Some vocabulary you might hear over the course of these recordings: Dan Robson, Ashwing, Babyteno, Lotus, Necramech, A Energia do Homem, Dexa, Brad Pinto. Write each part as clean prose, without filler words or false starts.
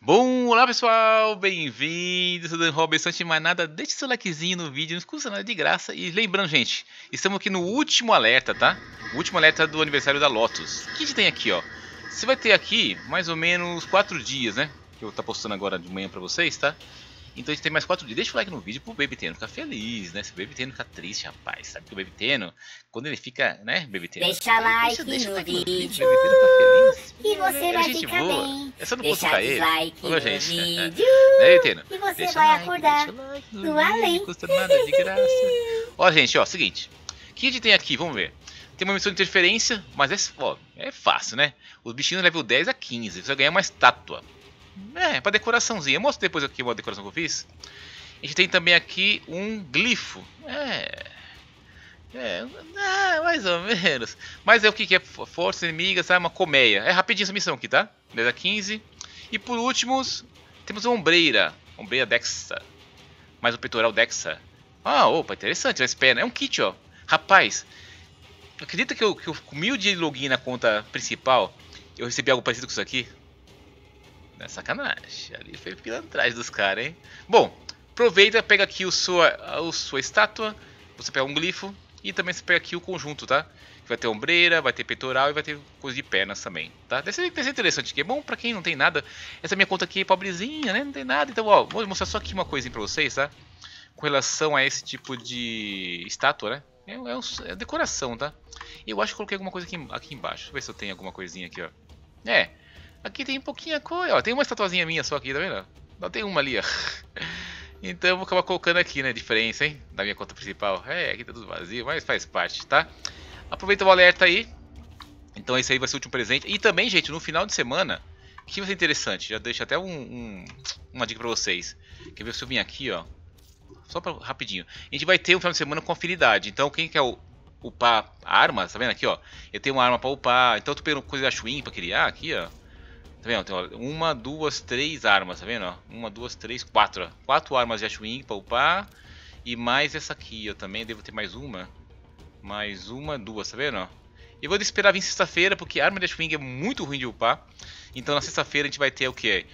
Bom, olá pessoal, bem-vindos, eu sou o Robson, antes de mais nada, deixe seu likezinho no vídeo, não custa nada, de graça. E lembrando, gente, estamos aqui no último alerta, tá? O último alerta do aniversário da Lotus. O que a gente tem aqui, ó? Você vai ter aqui mais ou menos 4 dias, né? Que eu tô postando agora de manhã pra vocês, tá? Então a gente tem mais 4 dias. Deixa o like no vídeo pro Babyteno ficar feliz, né? Se o Babyteno ficar triste, rapaz, sabe que o Babyteno, quando ele fica, né, Babyteno? Deixa o like no vídeo. O Babyteno tá feliz. E você vai ficar bem. Eu só não posso cair. Deixa o like no vídeo. Né, e você vai acordar no além. Não custa nada, de graça. Ó, gente, ó, seguinte. O que a gente tem aqui? Vamos ver. Tem uma missão de interferência, mas é fácil, né? Os bichinhos level 10 a 15. Você vai ganhar uma estátua. É, pra decoraçãozinha. Eu mostro depois aqui uma decoração que eu fiz. A gente tem também aqui um glifo. Mais ou menos. Mas é o que é força inimiga, sabe? Uma colmeia. É rapidinho essa missão aqui, tá? 10 a 15. E por último, temos uma ombreira. Ombreira Dexa. Mais um peitoral Dexa. Ah, opa, interessante. As pernas. É um kit, ó. Rapaz, acredita que eu comi o dia de login na conta principal? Eu recebi algo parecido com isso aqui? Não é sacanagem, ali foi pilantragem dos caras, hein? Bom, aproveita, pega aqui a sua estátua, você pega um glifo e também você pega aqui o conjunto, tá? Vai ter ombreira, vai ter peitoral e vai ter coisa de pernas também, tá? Deve ser interessante, que é bom pra quem não tem nada. Essa minha conta aqui é pobrezinha, né? Não tem nada, então ó, vou mostrar só aqui uma coisinha pra vocês, tá? Com relação a esse tipo de estátua, né? É decoração, tá? Eu acho que coloquei alguma coisa aqui embaixo, deixa eu ver se eu tenho alguma coisinha aqui, ó. É... Aqui tem pouquinha coisa, ó, tem uma estatuazinha minha só aqui, tá vendo? Não tem uma ali, ó. Então eu vou acabar colocando aqui, né, a diferença, hein, da minha conta principal. É, aqui tá tudo vazio, mas faz parte, tá? Aproveita o alerta aí. Então esse aí vai ser o último presente. E também, gente, no final de semana, que vai ser interessante, já deixo até uma dica pra vocês. Quer ver se eu vim aqui, ó, só pra, rapidinho. A gente vai ter um final de semana com afinidade, então quem quer upar a arma, tá vendo aqui, ó? Eu tenho uma arma pra upar, então eu tô pegando coisa da Ashwing pra criar aqui, ó. Tá vendo? Tem 1, 2, 3 armas, tá vendo? Ó? 1, 2, 3, 4. Ó. 4 armas de Ashwing pra upar. E mais essa aqui, eu também devo ter mais uma. Mais uma, duas, tá vendo? Ó? Eu vou esperar vir sexta-feira, porque a arma de Ashwing é muito ruim de upar. Então na sexta-feira a gente vai ter o que?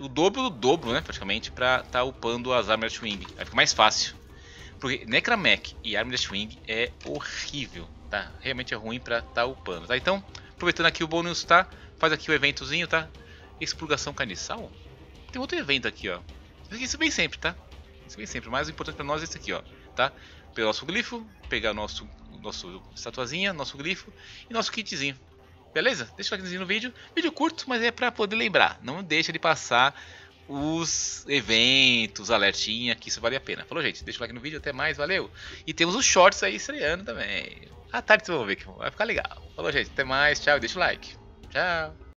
O dobro do dobro, né? Praticamente, pra tá upando as armas de Ashwing. Vai ficar mais fácil. Porque Necramech e arma de Ashwing é horrível, tá? Realmente é ruim pra tá upando, tá? Então, aproveitando aqui o bônus, tá? Faz aqui o eventozinho, tá? Expurgação carniçal. Tem outro evento aqui, ó. Isso vem sempre, tá? Isso vem sempre. Mas o importante pra nós é esse aqui, ó. Tá? Pelo nosso glifo, pegar nosso estatuazinha, nosso glifo e nosso kitzinho. Beleza? Deixa o likezinho no vídeo. Vídeo curto, mas é pra poder lembrar. Não deixa de passar os eventos, alertinha, que isso vale a pena. Falou, gente? Deixa o like no vídeo. Até mais. Valeu. E temos os shorts aí estreando também. À tarde vocês vão ver que vai ficar legal. Falou, gente. Até mais. Tchau. Deixa o like. Tchau.